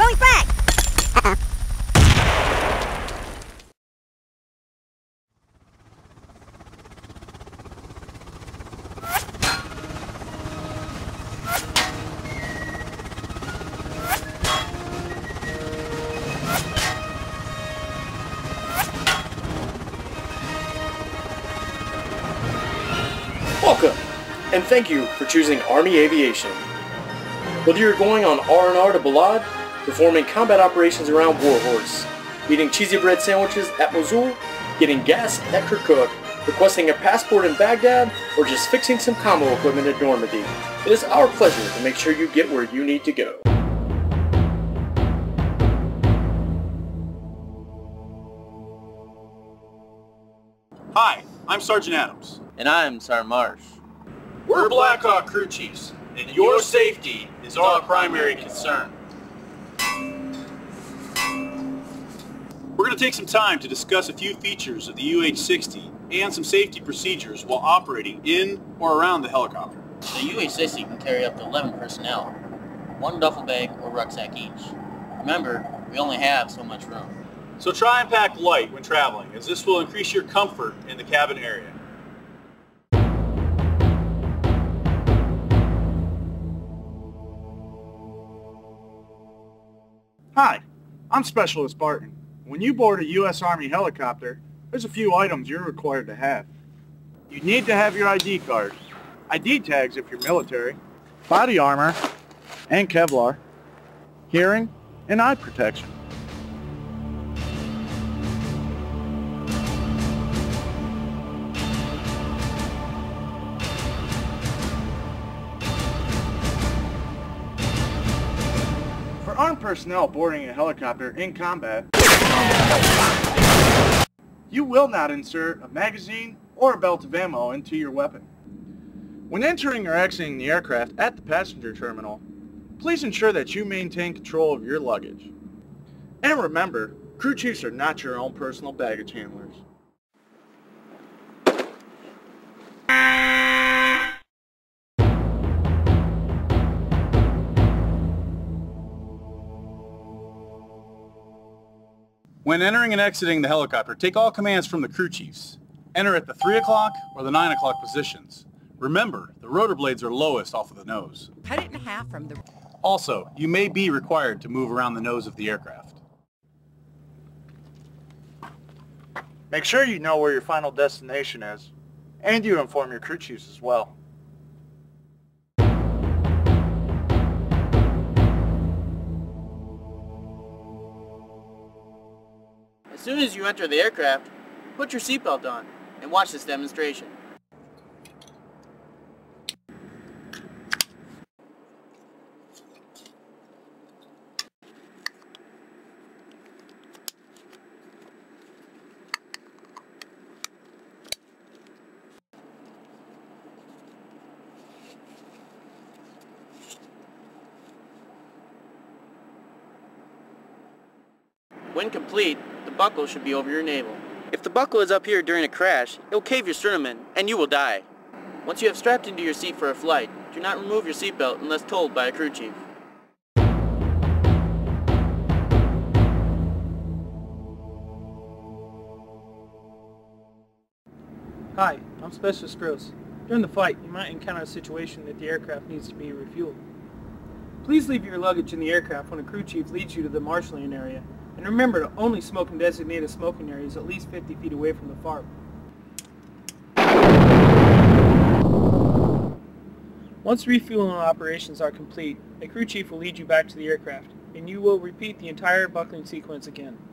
Going back! Welcome, and thank you for choosing Army Aviation. Whether you're going on R&R to Balad, performing combat operations around Warhorse, eating cheesy bread sandwiches at Mosul, getting gas at Kirkuk, requesting a passport in Baghdad, or just fixing some combo equipment at Normandy, it is our pleasure to make sure you get where you need to go. Hi, I'm Sergeant Adams. And I'm Sergeant Marsh. We're Blackhawk crew chiefs, and your safety is our primary concern. We're going to take some time to discuss a few features of the UH-60 and some safety procedures while operating in or around the helicopter. The UH-60 can carry up to 11 personnel, one duffel bag or rucksack each. Remember, we only have so much room. So try and pack light when traveling, as this will increase your comfort in the cabin area. Hi, I'm Specialist Barton. When you board a U.S. Army helicopter, there's a few items you're required to have. You need to have your ID card, ID tags if you're military, body armor and Kevlar, hearing and eye protection. Armed personnel boarding a helicopter in combat, you will not insert a magazine or a belt of ammo into your weapon. When entering or exiting the aircraft at the passenger terminal, please ensure that you maintain control of your luggage. And remember, crew chiefs are not your own personal baggage handlers. When entering and exiting the helicopter, take all commands from the crew chiefs. Enter at the 3 o'clock or the 9 o'clock positions. Remember, the rotor blades are lowest off of the nose. Cut it in half from the... Also, you may be required to move around the nose of the aircraft. Make sure you know where your final destination is, and you inform your crew chiefs as well. As soon as you enter the aircraft, put your seatbelt on and watch this demonstration. When complete, the buckle should be over your navel. If the buckle is up here during a crash, it will cave your sternum and you will die. Once you have strapped into your seat for a flight, do not remove your seatbelt unless told by a crew chief. Hi, I'm Specialist Gross. During the flight, you might encounter a situation that the aircraft needs to be refueled. Please leave your luggage in the aircraft when a crew chief leads you to the marshalling area. And remember to only smoke in designated smoking areas at least 50 feet away from the FARB. Once refueling operations are complete, a crew chief will lead you back to the aircraft, and you will repeat the entire buckling sequence again.